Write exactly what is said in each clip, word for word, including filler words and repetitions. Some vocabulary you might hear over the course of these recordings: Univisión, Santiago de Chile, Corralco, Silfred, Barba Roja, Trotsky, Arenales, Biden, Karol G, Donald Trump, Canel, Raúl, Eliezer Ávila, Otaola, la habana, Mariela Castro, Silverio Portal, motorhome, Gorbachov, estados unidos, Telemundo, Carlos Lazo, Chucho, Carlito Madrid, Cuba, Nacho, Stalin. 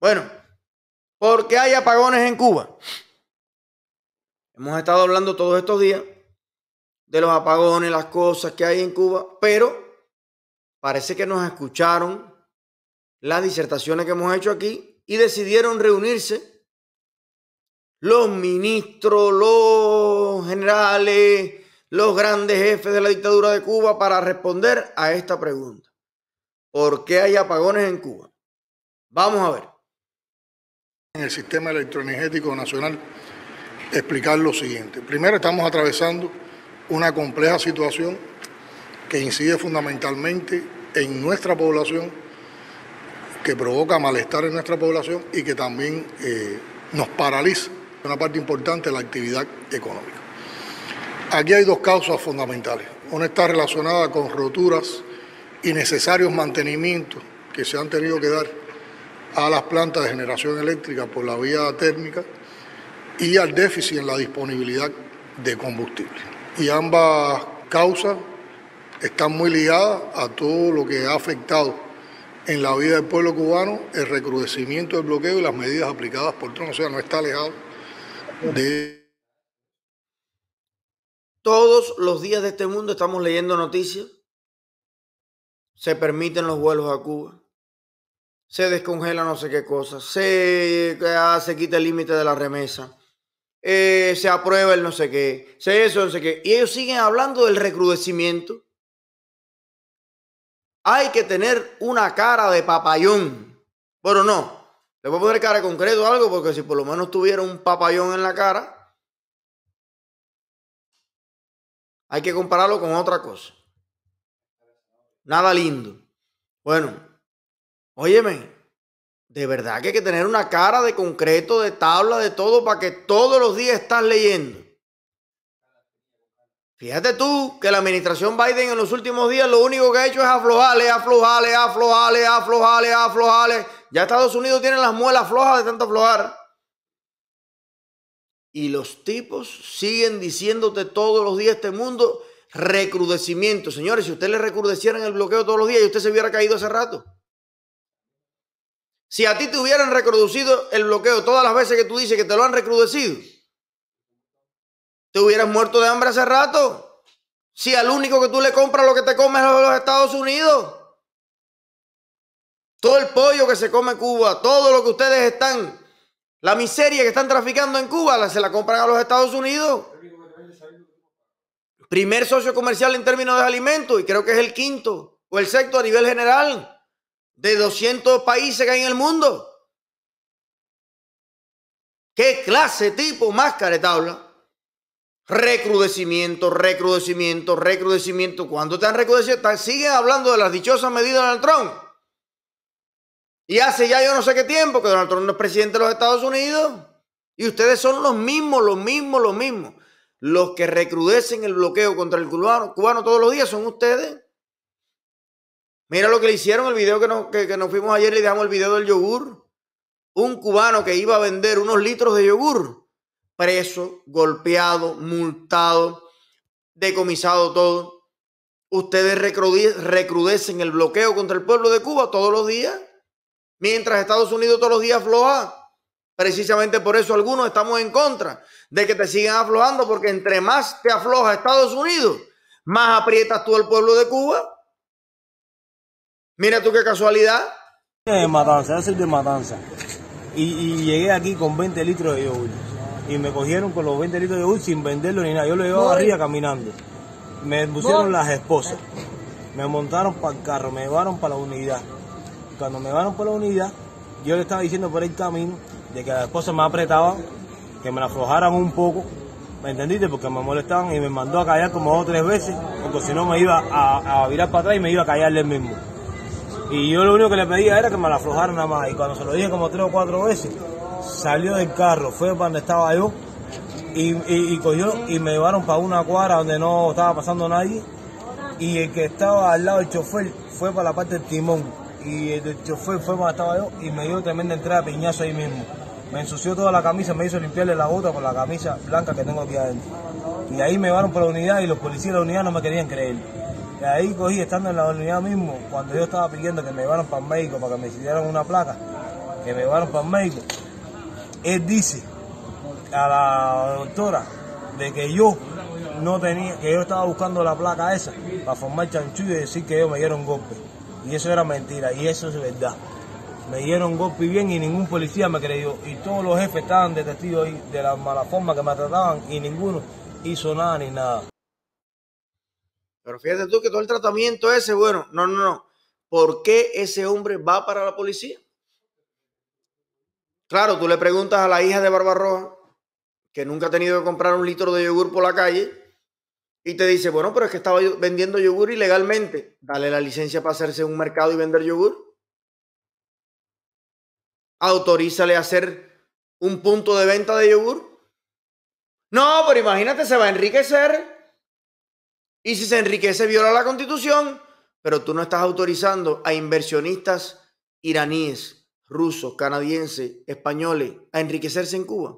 Bueno, ¿por qué hay apagones en Cuba? Hemos estado hablando todos estos días de los apagones, las cosas que hay en Cuba, pero parece que nos escucharon las disertaciones que hemos hecho aquí y decidieron reunirse los ministros, los generales, los grandes jefes de la dictadura de Cuba para responder a esta pregunta. ¿Por qué hay apagones en Cuba? Vamos a ver. En el sistema electroenergético nacional, explicar lo siguiente. Primero, estamos atravesando una compleja situación que incide fundamentalmente en nuestra población, que provoca malestar en nuestra población y que también eh, nos paraliza una parte importante de la actividad económica. Aquí hay dos causas fundamentales. Una está relacionada con roturas y necesarios mantenimientos que se han tenido que dar a las plantas de generación eléctrica por la vía térmica y al déficit en la disponibilidad de combustible. Y ambas causas están muy ligadas a todo lo que ha afectado en la vida del pueblo cubano, el recrudecimiento del bloqueo y las medidas aplicadas por Trump. O sea, no está alejado de... Todos los días de este mundo estamos leyendo noticias. Se permiten los vuelos a Cuba. Se descongela no sé qué cosa. Se, se quita el límite de la remesa. Eh, se aprueba el no sé qué. Se eso, no sé qué. Y ellos siguen hablando del recrudecimiento. Hay que tener una cara de papayón. Bueno, no. Le voy a poner cara concreto a algo porque si por lo menos tuviera un papayón en la cara, hay que compararlo con otra cosa. Nada lindo. Bueno, óyeme, de verdad que hay que tener una cara de concreto, de tabla, de todo, para que todos los días estás leyendo. Fíjate tú que la administración Biden en los últimos días lo único que ha hecho es aflojarle, aflojarle, aflojarle, aflojarle, aflojarle. Ya Estados Unidos tiene las muelas flojas de tanto aflojar. Y los tipos siguen diciéndote todos los días este mundo recrudecimiento. Señores, si ustedes le recrudecieran el bloqueo todos los días y usted se hubiera caído hace rato. Si a ti te hubieran recrudecido el bloqueo todas las veces que tú dices que te lo han recrudecido, te hubieras muerto de hambre hace rato. Si al único que tú le compras lo que te comes a los Estados Unidos. Todo el pollo que se come Cuba, todo lo que ustedes están... La miseria que están traficando en Cuba se la compran a los Estados Unidos. Primer socio comercial en términos de alimentos y creo que es el quinto o el sexto a nivel general de doscientos países que hay en el mundo. ¿Qué clase tipo más caretabla? Recrudecimiento, recrudecimiento, recrudecimiento. Cuando te han recrudecido, siguen hablando de las dichosas medidas de Donald Trump. Y hace ya yo no sé qué tiempo que Donald Trump no es presidente de los Estados Unidos. Y ustedes son los mismos, los mismos, los mismos. Los que recrudecen el bloqueo contra el cubano, cubano todos los días son ustedes. Mira lo que le hicieron, el video que nos, que, que nos fuimos ayer, le dejamos el video del yogur. Un cubano que iba a vender unos litros de yogur. Preso, golpeado, multado, decomisado todo. Ustedes recrudecen el bloqueo contra el pueblo de Cuba todos los días. Mientras Estados Unidos todos los días afloja. Precisamente por eso algunos estamos en contra de que te sigan aflojando, porque entre más te afloja Estados Unidos, más aprietas tú al pueblo de Cuba. Mira tú qué casualidad. De matanza, yo soy de matanza. Y, y llegué aquí con veinte litros de yogur. Y me cogieron con los veinte litros de yogur sin venderlo ni nada. Yo lo llevaba arriba caminando. Me pusieron ¿Voy? las esposas. Me montaron para el carro, me llevaron para la unidad. Cuando me van por la unidad, yo le estaba diciendo por el camino de que la esposa me apretaba, que me la aflojaran un poco, ¿me entendiste? Porque me molestaban y me mandó a callar como dos o tres veces, porque si no me iba a, a virar para atrás y me iba a callarle el mismo. Y yo lo único que le pedía era que me la aflojaran nada más. Y cuando se lo dije como tres o cuatro veces, salió del carro, fue para donde estaba yo y, y, y cogió y me llevaron para una cuadra donde no estaba pasando nadie. Y el que estaba al lado del chofer fue para la parte del timón. Y el chofer fue cuando estaba yo y me dio tremenda entrada de piñazo ahí mismo. Me ensució toda la camisa, me hizo limpiarle la bota con la camisa blanca que tengo aquí adentro. Y ahí me llevaron por la unidad y los policías de la unidad no me querían creer. Y ahí cogí, estando en la unidad mismo, cuando yo estaba pidiendo que me llevaran para el médico para que me hicieran una placa, que me llevaron para el médico, él dice a la doctora de que yo no tenía, que yo estaba buscando la placa esa para formar chanchullo y decir que ellos me dieron golpe. Y eso era mentira, y eso es verdad. Me dieron golpe bien y ningún policía me creyó. Y todos los jefes estaban de testigo ahí de la mala forma que me trataban y ninguno hizo nada ni nada. Pero fíjate tú que todo el tratamiento ese, bueno, no, no, no. ¿Por qué ese hombre va para la policía? Claro, tú le preguntas a la hija de Barba Roja, que nunca ha tenido que comprar un litro de yogur por la calle, y te dice, bueno, pero es que estaba vendiendo yogur ilegalmente. Dale la licencia para hacerse un mercado y vender yogur. Autorízale a hacer un punto de venta de yogur. No, pero imagínate, se va a enriquecer. Y si se enriquece, viola la Constitución. Pero tú no estás autorizando a inversionistas iraníes, rusos, canadienses, españoles a enriquecerse en Cuba.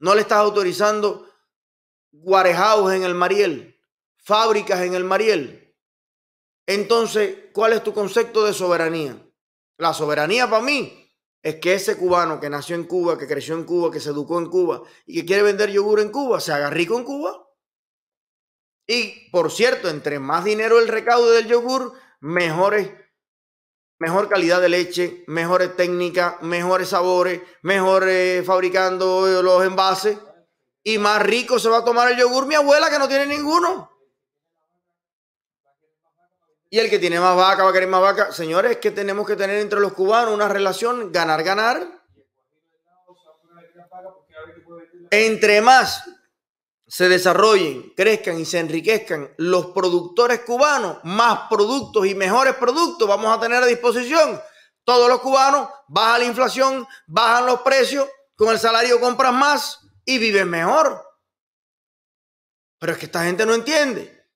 No le estás autorizando warehouse en el Mariel, fábricas en el Mariel. Entonces, ¿cuál es tu concepto de soberanía? La soberanía para mí es que ese cubano que nació en Cuba, que creció en Cuba, que se educó en Cuba y que quiere vender yogur en Cuba, se haga rico en Cuba. Y, por cierto, entre más dinero el recaudo del yogur, mejores, mejor calidad de leche, mejores técnicas, mejores sabores, mejores fabricando los envases. Y más rico se va a tomar el yogur mi abuela, que no tiene ninguno. Y el que tiene más vaca va a querer más vaca. Señores, es que tenemos que tener entre los cubanos una relación ganar-ganar. Entre más se desarrollen, crezcan y se enriquezcan los productores cubanos, más productos y mejores productos vamos a tener a disposición. Todos los cubanos, baja la inflación, bajan los precios, con el salario compras más y vives mejor. Pero es que esta gente no entiende.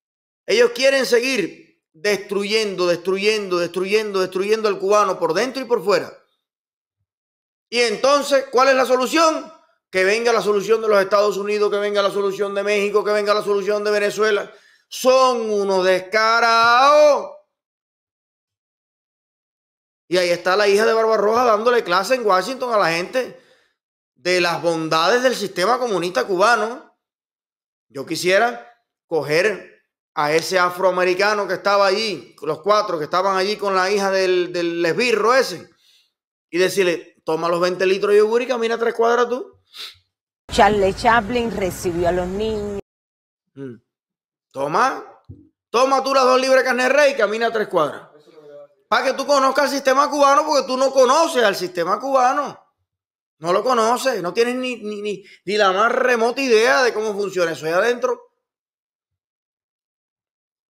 Ellos quieren seguir destruyendo, destruyendo, destruyendo, destruyendo al cubano por dentro y por fuera. Y entonces, ¿cuál es la solución? Que venga la solución de los Estados Unidos, que venga la solución de México, que venga la solución de Venezuela. Son unos descarados. Y ahí está la hija de Barba Roja dándole clase en Washington a la gente de las bondades del sistema comunista cubano. Yo quisiera coger a ese afroamericano que estaba allí, los cuatro que estaban allí con la hija del, del esbirro ese, y decirle, toma los veinte litros de yogur y camina tres cuadras tú. Charles Chaplin recibió a los niños. Mm. Toma, toma tú las dos libras de carne de rey y camina tres cuadras. Para que tú conozcas el sistema cubano, porque tú no conoces al sistema cubano. No lo conoces, no tienes ni, ni, ni, ni la más remota idea de cómo funciona eso ahí adentro.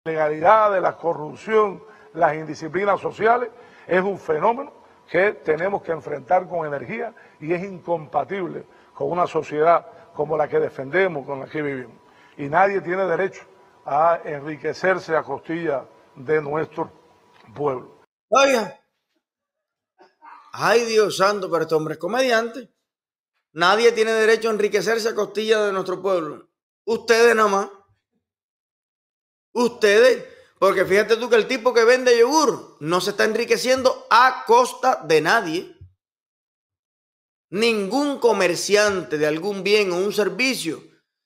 La ilegalidad, la corrupción, las indisciplinas sociales es un fenómeno que tenemos que enfrentar con energía y es incompatible con una sociedad como la que defendemos, con la que vivimos. Y nadie tiene derecho a enriquecerse a costilla de nuestro pueblo. Oiga, ay Dios santo, pero este hombre es comediante. Nadie tiene derecho a enriquecerse a costilla de nuestro pueblo. Ustedes nada más. Ustedes, porque fíjate tú que el tipo que vende yogur no se está enriqueciendo a costa de nadie. Ningún comerciante de algún bien o un servicio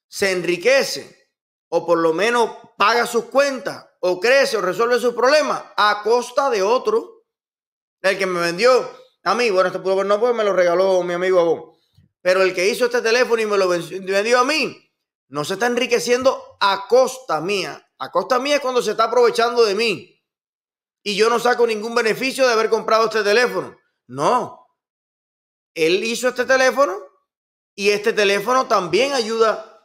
se enriquece o por lo menos paga sus cuentas o crece o resuelve sus problemas a costa de otro. El que me vendió a mí, bueno, este pudo no pues me lo regaló mi amigo Abón, pero el que hizo este teléfono y me lo vendió a mí, no se está enriqueciendo a costa mía. A costa mía es cuando se está aprovechando de mí y yo no saco ningún beneficio de haber comprado este teléfono. No. Él hizo este teléfono y este teléfono también ayuda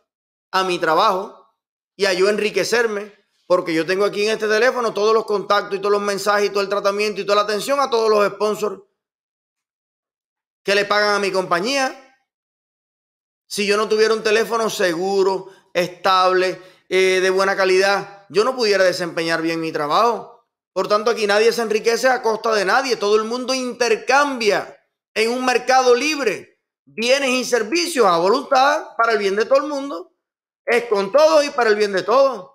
a mi trabajo y a yo enriquecerme, porque yo tengo aquí en este teléfono todos los contactos y todos los mensajes y todo el tratamiento y toda la atención a todos los sponsors que le pagan a mi compañía. Si yo no tuviera un teléfono seguro, estable, eh, de buena calidad, yo no pudiera desempeñar bien mi trabajo. Por tanto, aquí nadie se enriquece a costa de nadie. Todo el mundo intercambia en un mercado libre bienes y servicios a voluntad para el bien de todo el mundo. Es con todos y para el bien de todos.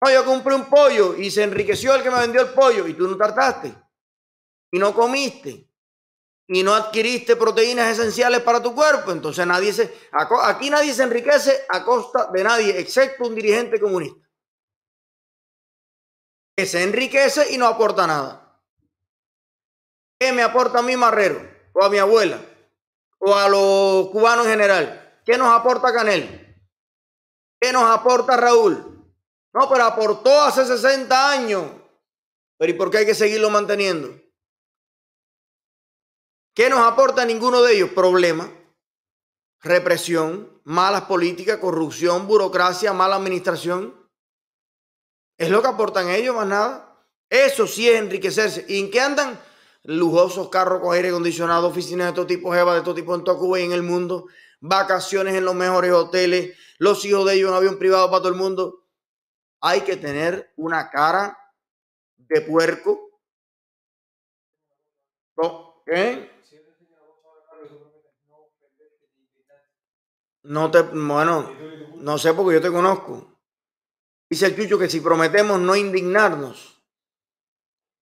No, yo compré un pollo y se enriqueció el que me vendió el pollo y tú no tartaste. y no comiste y no adquiriste proteínas esenciales para tu cuerpo, entonces nadie se, aquí nadie se enriquece a costa de nadie, excepto un dirigente comunista que se enriquece y no aporta nada. ¿Qué me aporta a mí Marrero o a mi abuela o a los cubanos en general? ¿Qué nos aporta Canel? ¿Qué nos aporta Raúl? No, pero aportó hace sesenta años. Pero ¿y por qué hay que seguirlo manteniendo? ¿Qué nos aporta ninguno de ellos? Problema, represión, malas políticas, corrupción, burocracia, mala administración. Es lo que aportan ellos, más nada. Eso sí es enriquecerse. ¿Y en qué andan? Lujosos carros con aire acondicionado, oficinas de todo tipo, jeva de todo tipo en toda Cuba y en el mundo, vacaciones en los mejores hoteles, los hijos de ellos en avión privado para todo el mundo. Hay que tener una cara de puerco. ¿No? ¿Eh? No te, bueno, no sé porque yo te conozco. Dice el Chucho que si prometemos no indignarnos,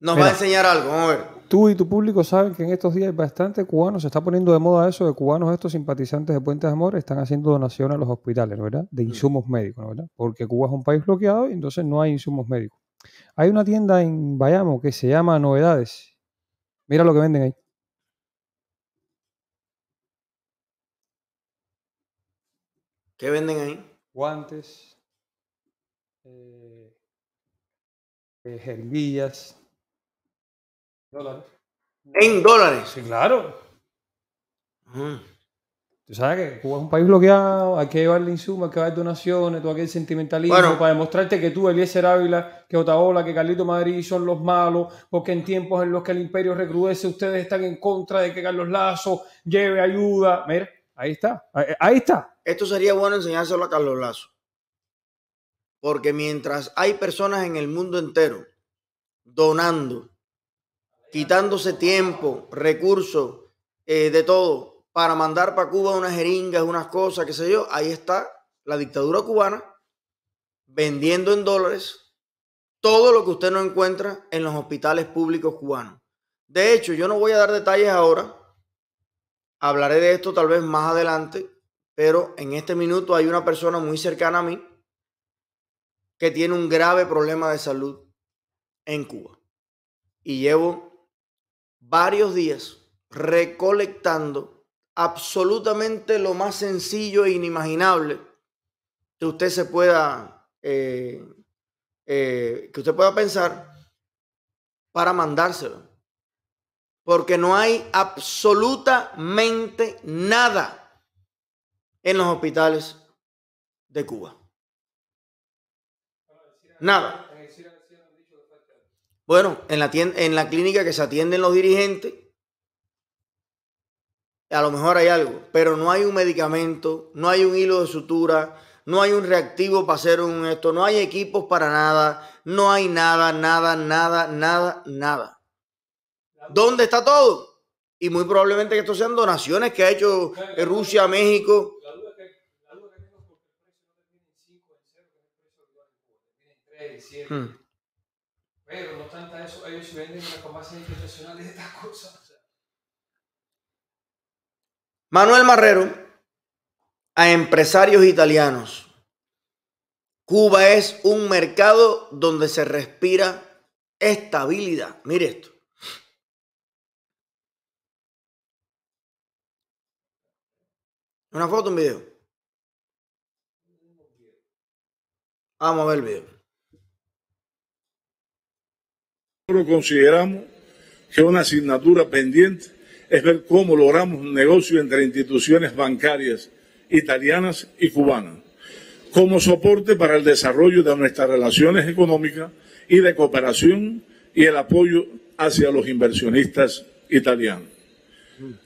nos Mira, va a enseñar algo. Vamos a ver. Tú y tu público saben que en estos días hay bastante cubanos, se está poniendo de moda eso de cubanos estos simpatizantes de Puentes de Amor están haciendo donación a los hospitales, ¿no verdad? De insumos sí. médicos, ¿no verdad? Porque Cuba es un país bloqueado y entonces no hay insumos médicos. Hay una tienda en Bayamo que se llama Novedades. Mira lo que venden ahí. ¿Qué venden ahí? Guantes, eh, eh, jeringuillas. ¿Dólares? ¿En dólares? Sí, claro. Mm. Tú sabes que Cuba es un país bloqueado, hay que llevarle insumos, hay que llevar donaciones, todo aquel sentimentalismo bueno. para demostrarte que tú, Eliezer Ávila, que Otaola, que Carlito Madrid son los malos, porque en tiempos en los que el imperio recrudece, ustedes están en contra de que Carlos Lazo lleve ayuda. Mira, ahí está, ahí está. Esto sería bueno enseñárselo a Carlos Lazo. Porque mientras hay personas en el mundo entero donando, quitándose tiempo, recursos, eh, de todo, para mandar para Cuba unas jeringas, unas cosas, qué sé yo, ahí está la dictadura cubana vendiendo en dólares todo lo que usted no encuentra en los hospitales públicos cubanos. De hecho, yo no voy a dar detalles ahora. Hablaré de esto tal vez más adelante. Pero en este minuto hay una persona muy cercana a mí que tiene un grave problema de salud en Cuba. Y llevo varios días recolectando absolutamente lo más sencillo e inimaginable que usted se pueda, eh, eh, que usted pueda pensar para mandárselo. Porque no hay absolutamente nada en los hospitales de Cuba. Nada. Bueno, en la, tienda, en la clínica que se atienden los dirigentes, a lo mejor hay algo, pero no hay un medicamento, no hay un hilo de sutura, no hay un reactivo para hacer un esto, no hay equipos para nada, no hay nada, nada, nada, nada, nada. ¿Dónde está todo? Y muy probablemente que estos sean donaciones que ha hecho Rusia a México. Hmm. Pero no tanto eso, ellos se venden en las farmacias internacionales de estas cosas. Manuel Marrero, a empresarios italianos. Cuba es un mercado donde se respira estabilidad. Mire esto. ¿Una foto o un video? Vamos a ver el video. Nosotros consideramos que una asignatura pendiente es ver cómo logramos un negocio entre instituciones bancarias italianas y cubanas, como soporte para el desarrollo de nuestras relaciones económicas y de cooperación y el apoyo hacia los inversionistas italianos.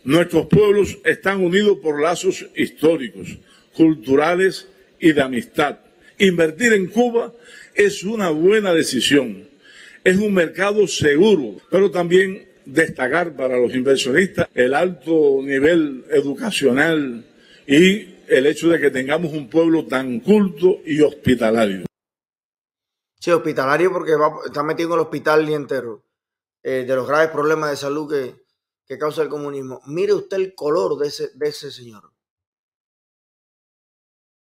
Nuestros pueblos están unidos por lazos históricos, culturales y de amistad. Invertir en Cuba es una buena decisión. Es un mercado seguro, pero también destacar para los inversionistas el alto nivel educacional y el hecho de que tengamos un pueblo tan culto y hospitalario. Sí, hospitalario porque va, está metido en el hospital el día entero. eh, de los graves problemas de salud que, que causa el comunismo. Mire usted el color de ese, de ese señor.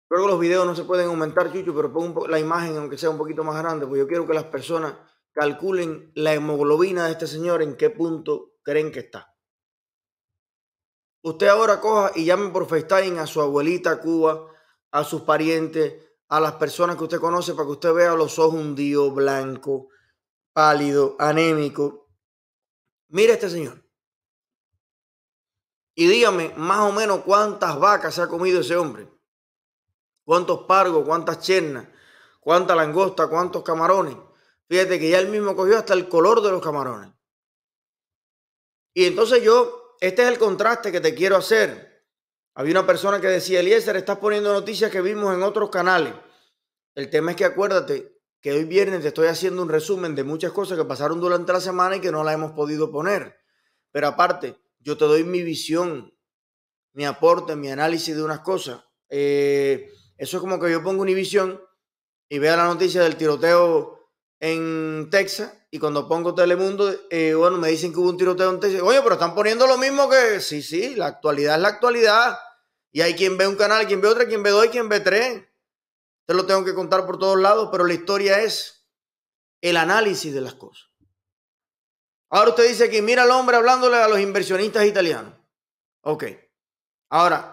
Creo que los videos no se pueden aumentar, Chucho, pero pon un po- la imagen, aunque sea un poquito más grande, porque yo quiero que las personas calculen la hemoglobina de este señor, en qué punto creen que está. Usted ahora coja y llame por FaceTime a su abuelita a Cuba, a sus parientes, a las personas que usted conoce, para que usted vea los ojos hundidos, blanco, pálido, anémico. Mire a este señor. Y dígame más o menos cuántas vacas se ha comido ese hombre. Cuántos pargos, cuántas chernas, cuánta langosta, cuántos camarones. Fíjate que ya él mismo cogió hasta el color de los camarones. Y entonces yo, este es el contraste que te quiero hacer. Había una persona que decía, Eliezer, estás poniendo noticias que vimos en otros canales. El tema es que acuérdate que hoy viernes te estoy haciendo un resumen de muchas cosas que pasaron durante la semana y que no las hemos podido poner. Pero aparte, yo te doy mi visión, mi aporte, mi análisis de unas cosas. Eh, eso es como que yo pongo Univisión y vea la noticia del tiroteo en Texas y cuando pongo Telemundo, eh, bueno, me dicen que hubo un tiroteo en Texas. Oye, pero están poniendo lo mismo que... Sí, sí, la actualidad es la actualidad. Y hay quien ve un canal, quien ve otro, quien ve dos, quien ve tres. Te lo tengo que contar por todos lados, pero la historia es el análisis de las cosas. Ahora usted dice que mira al hombre hablándole a los inversionistas italianos. Ok. Ahora,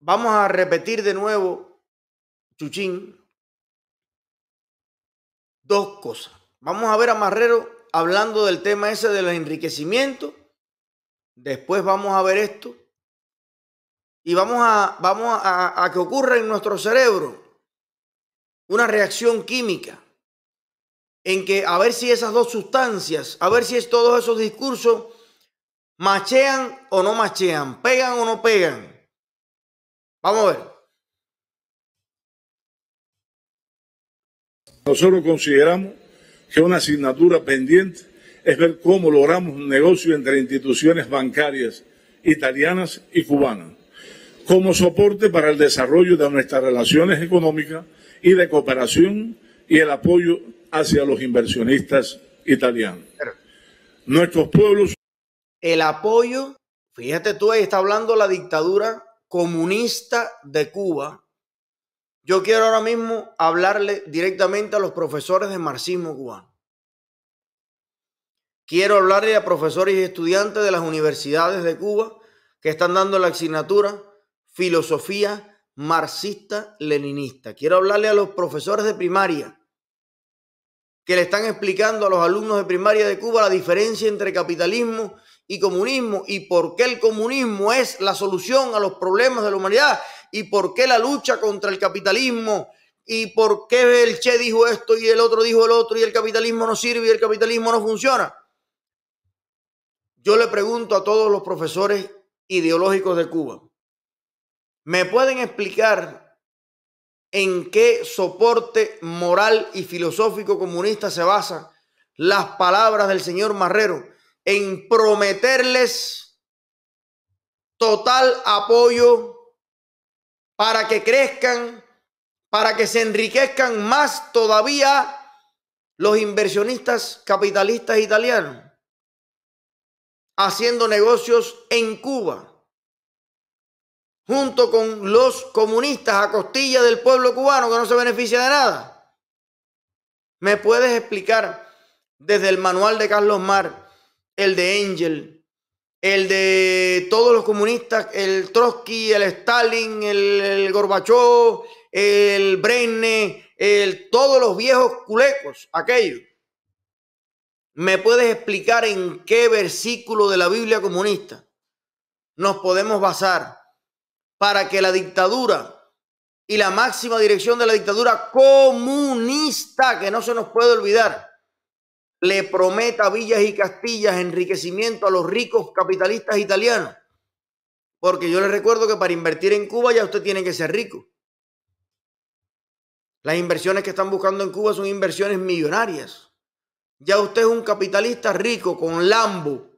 vamos a repetir de nuevo, Chuchín, dos cosas. Vamos a ver a Marrero hablando del tema ese del enriquecimiento. Después vamos a ver esto. Y vamos a, vamos a, a que ocurra en nuestro cerebro una reacción química en que a ver si esas dos sustancias, a ver si es todos esos discursos machean o no machean, pegan o no pegan. Vamos a ver. Nosotros consideramos que una asignatura pendiente es ver cómo logramos un negocio entre instituciones bancarias italianas y cubanas, como soporte para el desarrollo de nuestras relaciones económicas y de cooperación y el apoyo hacia los inversionistas italianos. Nuestros pueblos... El apoyo, fíjate tú, ahí está hablando la dictadura comunista de Cuba. Yo quiero ahora mismo hablarle directamente a los profesores de marxismo cubano. Quiero hablarle a profesores y estudiantes de las universidades de Cuba que están dando la asignatura filosofía marxista-leninista. Quiero hablarle a los profesores de primaria que le están explicando a los alumnos de primaria de Cuba la diferencia entre capitalismo y comunismo y por qué el comunismo es la solución a los problemas de la humanidad y por qué la lucha contra el capitalismo y por qué el Che dijo esto y el otro dijo el otro y el capitalismo no sirve y el capitalismo no funciona. Yo le pregunto a todos los profesores ideológicos de Cuba, ¿me pueden explicar en qué soporte moral y filosófico comunista se basan las palabras del señor Marrero en prometerles total apoyo para que crezcan, para que se enriquezcan más todavía los inversionistas capitalistas italianos haciendo negocios en Cuba, junto con los comunistas a costilla del pueblo cubano que no se beneficia de nada? ¿Me puedes explicar desde el manual de Carlos Mar, el de Engel, el de todos los comunistas, el Trotsky, el Stalin, el, el Gorbachov, el Brené, el, todos los viejos culecos, aquellos? ¿Me puedes explicar en qué versículo de la Biblia comunista nos podemos basar para que la dictadura y la máxima dirección de la dictadura comunista, que no se nos puede olvidar, le prometa villas y castillas, enriquecimiento a los ricos capitalistas italianos? Porque yo les recuerdo que para invertir en Cuba ya usted tiene que ser rico. Las inversiones que están buscando en Cuba son inversiones millonarias. Ya usted es un capitalista rico con Lambo,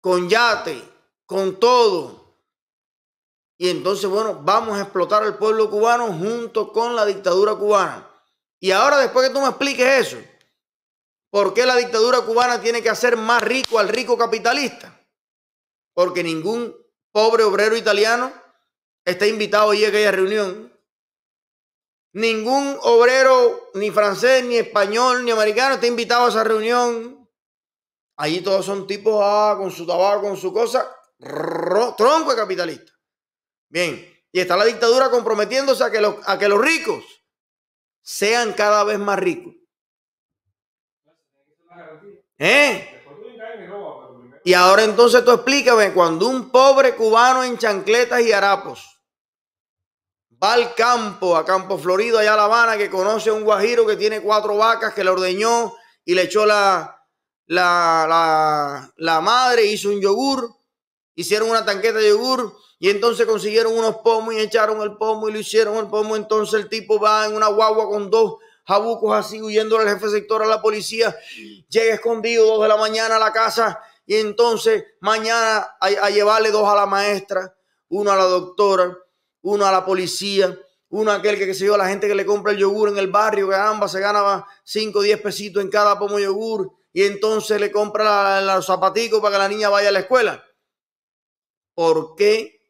con yate, con todo. Y entonces, bueno, vamos a explotar al pueblo cubano junto con la dictadura cubana. Y ahora, después que tú me expliques eso, ¿Por qué la dictadura cubana tiene que hacer más rico al rico capitalista? Porque ningún pobre obrero italiano está invitado a ir a aquella reunión. Ningún obrero, ni francés, ni español, ni americano está invitado a esa reunión. Allí todos son tipos ah, con su tabaco, con su cosa, tronco de capitalista. Bien, y está la dictadura comprometiéndose a que los, a que los ricos sean cada vez más ricos. ¿Eh? Y ahora entonces tú explícame, cuando un pobre cubano en chancletas y harapos va al campo, a Campo Florido, allá a La Habana, que conoce a un guajiro que tiene cuatro vacas, que le ordeñó y le echó la, la, la, la madre, hizo un yogur, hicieron una tanqueta de yogur y entonces consiguieron unos pomos y echaron el pomo y lo hicieron el pomo. Entonces el tipo va en una guagua con dos jabucos así, huyendo al jefe sector, a la policía, llega escondido dos de la mañana a la casa y entonces mañana a, a llevarle dos a la maestra, uno a la doctora, uno a la policía, uno a aquel que, que se dio a la gente que le compra el yogur en el barrio, que ambas se ganaba cinco o diez pesitos en cada pomo de yogur y entonces le compra los zapaticos para que la niña vaya a la escuela. ¿Por qué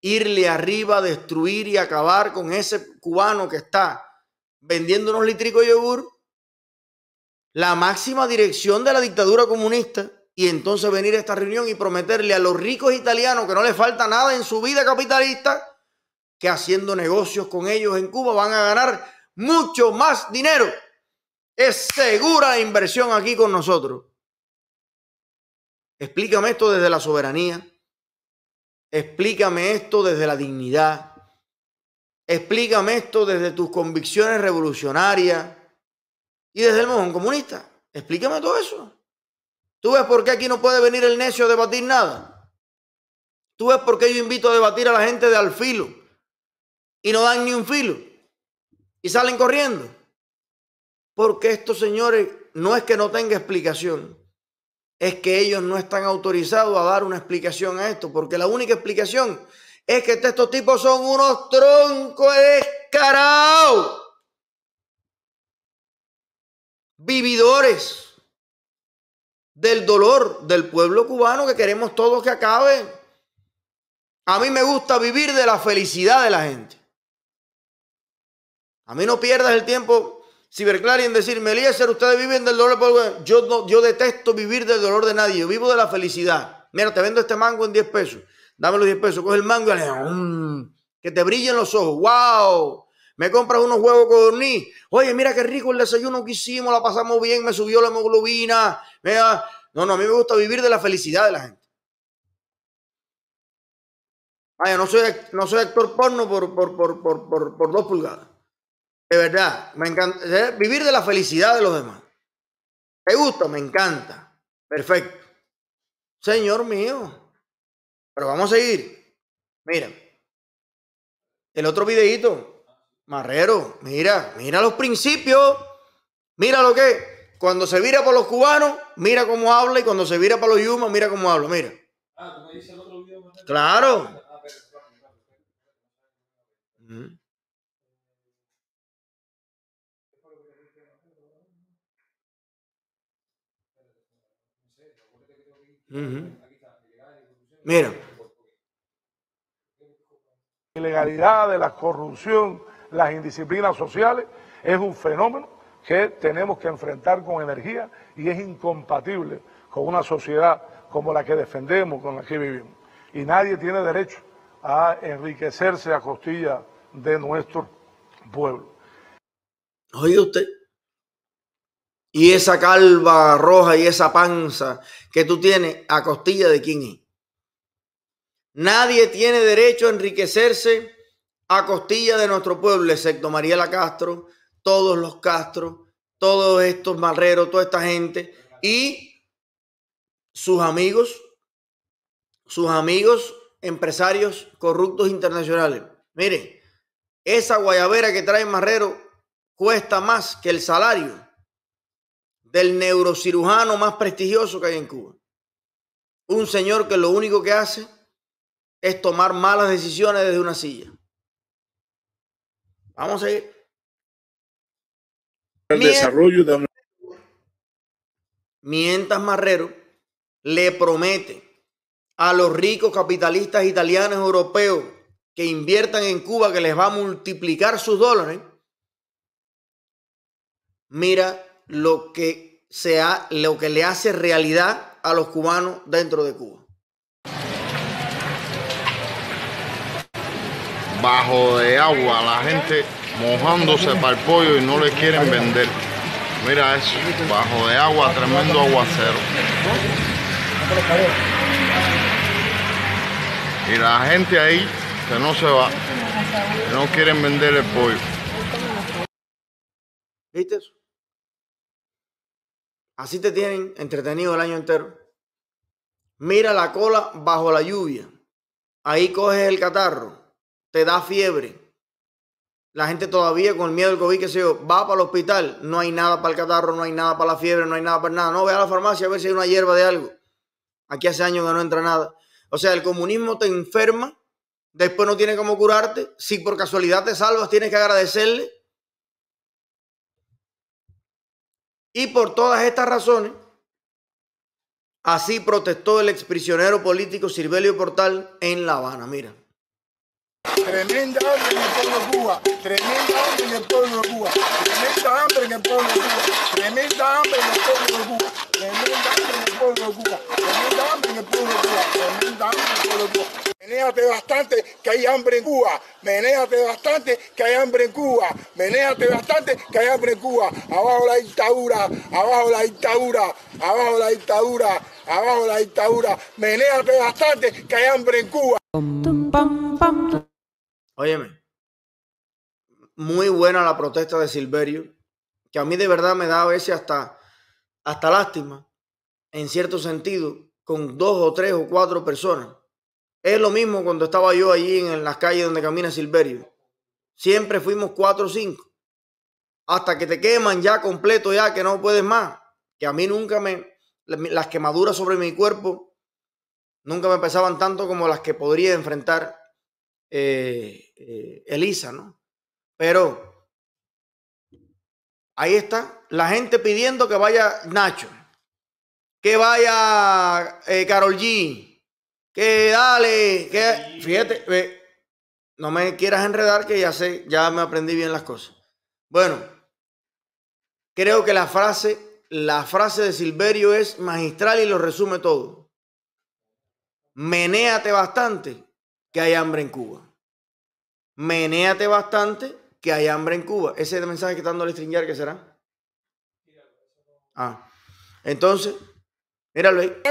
irle arriba a destruir y acabar con ese cubano que está vendiendo unos litricos de yogur? La máxima dirección de la dictadura comunista, y entonces venir a esta reunión y prometerle a los ricos italianos que no les falta nada en su vida capitalista, que haciendo negocios con ellos en Cuba van a ganar mucho más dinero. Es segura la inversión aquí con nosotros. Explícame esto desde la soberanía. Explícame esto desde la dignidad. Explícame esto desde tus convicciones revolucionarias y desde el mojón comunista. Explícame todo eso. ¿Tú ves por qué aquí no puede venir el necio a debatir nada? ¿Tú ves por qué yo invito a debatir a la gente de al filo y no dan ni un filo y salen corriendo? Porque estos señores no es que no tenga explicación. Es que ellos no están autorizados a dar una explicación a esto, porque la única explicación es que estos tipos son unos troncos descarados, vividores del dolor del pueblo cubano que queremos todos que acabe. A mí me gusta vivir de la felicidad de la gente. A mí no pierdas el tiempo. Ciberclar y en decirme, Eliezer, ustedes viven del dolor del pueblo. Yo, no, yo detesto vivir del dolor de nadie. Yo vivo de la felicidad. Mira, te vendo este mango en diez pesos. Dame los diez pesos. Coge el mango y le mmm, que te brillen los ojos. ¡Wow! Me compras unos huevos codorniz. Oye, mira qué rico el desayuno que hicimos. La pasamos bien. Me subió la hemoglobina. Mira. No, no, a mí me gusta vivir de la felicidad de la gente. Vaya, no soy, no soy actor porno por, por, por, por, por, por dos pulgadas. De verdad, me encanta vivir de la felicidad de los demás. ¿Te gusta? Me encanta. Perfecto. Señor mío. Pero vamos a seguir. Mira. El otro videíto. Marrero, mira, mira los principios. Mira lo que. Cuando se vira por los cubanos, mira cómo habla. Y cuando se vira por los yumas, mira cómo habla. Mira. Ah, como dice el otro video. Claro. Mm. Uh-huh. Mira, la ilegalidad de la corrupción, las indisciplinas sociales es un fenómeno que tenemos que enfrentar con energía y es incompatible con una sociedad como la que defendemos, con la que vivimos, y nadie tiene derecho a enriquecerse a costilla de nuestro pueblo. Oye usted, y esa calva roja y esa panza que tú tienes, ¿a costilla de quién es? Nadie tiene derecho a enriquecerse a costilla de nuestro pueblo, excepto Mariela Castro, todos los Castro, todos estos Marreros, toda esta gente y sus amigos, sus amigos empresarios corruptos internacionales. Miren, esa guayabera que trae Marrero cuesta más que el salario del neurocirujano más prestigioso que hay en Cuba. Un señor que lo único que hace es tomar malas decisiones desde una silla. Vamos a ir. El Mier... desarrollo de una... mientras Marrero le promete a los ricos capitalistas italianos europeos que inviertan en Cuba que les va a multiplicar sus dólares, mira lo que, sea, lo que le hace realidad a los cubanos dentro de Cuba. Bajo de agua, la gente mojándose para el pollo y no le quieren vender. Mira eso, bajo de agua, tremendo aguacero. Y la gente ahí que no se va, que no quieren vender el pollo. ¿Viste eso? Así te tienen entretenido el año entero. Mira la cola bajo la lluvia. Ahí coges el catarro, te da fiebre. La gente todavía con el miedo del COVID, que se yo, va para el hospital. No hay nada para el catarro, no hay nada para la fiebre, no hay nada para nada. No, ve a la farmacia a ver si hay una hierba de algo. Aquí hace años que no entra nada. O sea, el comunismo te enferma, después no tiene cómo curarte. Si por casualidad te salvas, tienes que agradecerle. Y por todas estas razones, así protestó el exprisionero político Silverio Portal en La Habana. Mira. Tremenda hambre en el pueblo de Cuba, tremenda hambre en el pueblo de Cuba, tremenda hambre en el pueblo de Cuba, tremenda hambre en el pueblo de Cuba, tremenda hambre en el pueblo de Cuba, tremenda hambre en el pueblo de Cuba, tremenda hambre en el pueblo de Cuba. Menéate bastante que hay hambre en Cuba, menéate bastante que hay hambre en Cuba, menéate bastante que hay hambre en Cuba, abajo la dictadura, abajo la dictadura, abajo la dictadura, abajo la dictadura, menéate bastante que hay hambre en Cuba. Óyeme, muy buena la protesta de Silverio, que a mí de verdad me da a veces hasta, hasta lástima, en cierto sentido, con dos o tres o cuatro personas. Es lo mismo cuando estaba yo allí en las calles donde camina Silverio. Siempre fuimos cuatro o cinco, hasta que te queman ya completo, ya que no puedes más. Que a mí nunca me, las quemaduras sobre mi cuerpo nunca me pesaban tanto como las que podría enfrentar Eh, eh, Elisa, ¿no? Pero ahí está la gente pidiendo que vaya Nacho, que vaya eh, Karol G, que dale, que fíjate, eh, no me quieras enredar, que ya sé, ya me aprendí bien las cosas. Bueno, creo que la frase, la frase de Silverio es magistral y lo resume todo. Menéate bastante que hay hambre en Cuba. Menéate bastante que hay hambre en Cuba. Ese es el mensaje que está dando el Stringar, ¿qué será? Ah, entonces, míralo ahí.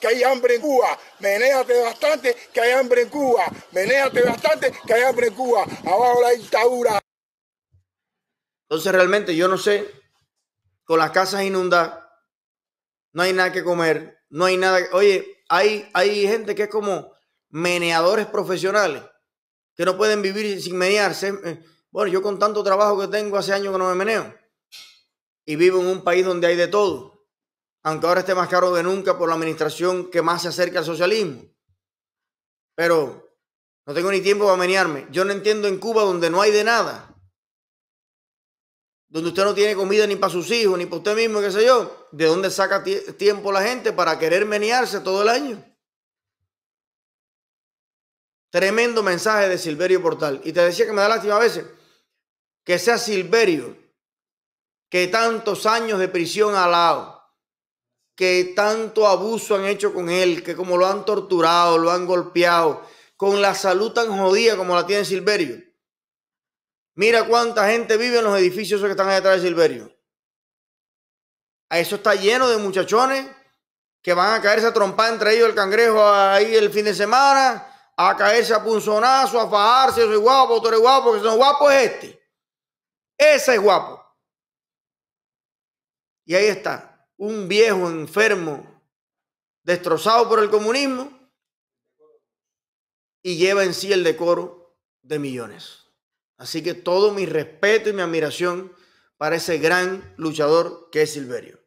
Que hay hambre en Cuba, menéate bastante que hay hambre en Cuba, menéate bastante que hay hambre en Cuba, abajo la dictadura. Entonces realmente yo no sé, con las casas inundadas, no hay nada que comer, no hay nada, que... oye, hay, hay gente que es como meneadores profesionales que no pueden vivir sin menearse. Bueno, yo con tanto trabajo que tengo hace años que no me meneo, y vivo en un país donde hay de todo, aunque ahora esté más caro que nunca por la administración que más se acerca al socialismo, pero no tengo ni tiempo para menearme. Yo no entiendo en Cuba, donde no hay de nada, donde usted no tiene comida ni para sus hijos ni para usted mismo, qué sé yo, de dónde saca tiempo la gente para querer menearse todo el año. Tremendo mensaje de Silverio Portal. Y te decía que me da lástima a veces que sea Silverio, que tantos años de prisión al lado, que tanto abuso han hecho con él, que como lo han torturado, lo han golpeado, con la salud tan jodida como la tiene Silverio. Mira cuánta gente vive en los edificios que están allá atrás de Silverio. A eso está lleno de muchachones que van a caerse a trompar entre ellos el cangrejo ahí el fin de semana, a caerse a punzonazo, a fajarse. Yo soy guapo, tú eres guapo, que son guapos es este. Ese es guapo. Y ahí está, un viejo enfermo, destrozado por el comunismo, y lleva en sí el decoro de millones. Así que todo mi respeto y mi admiración para ese gran luchador que es Silverio.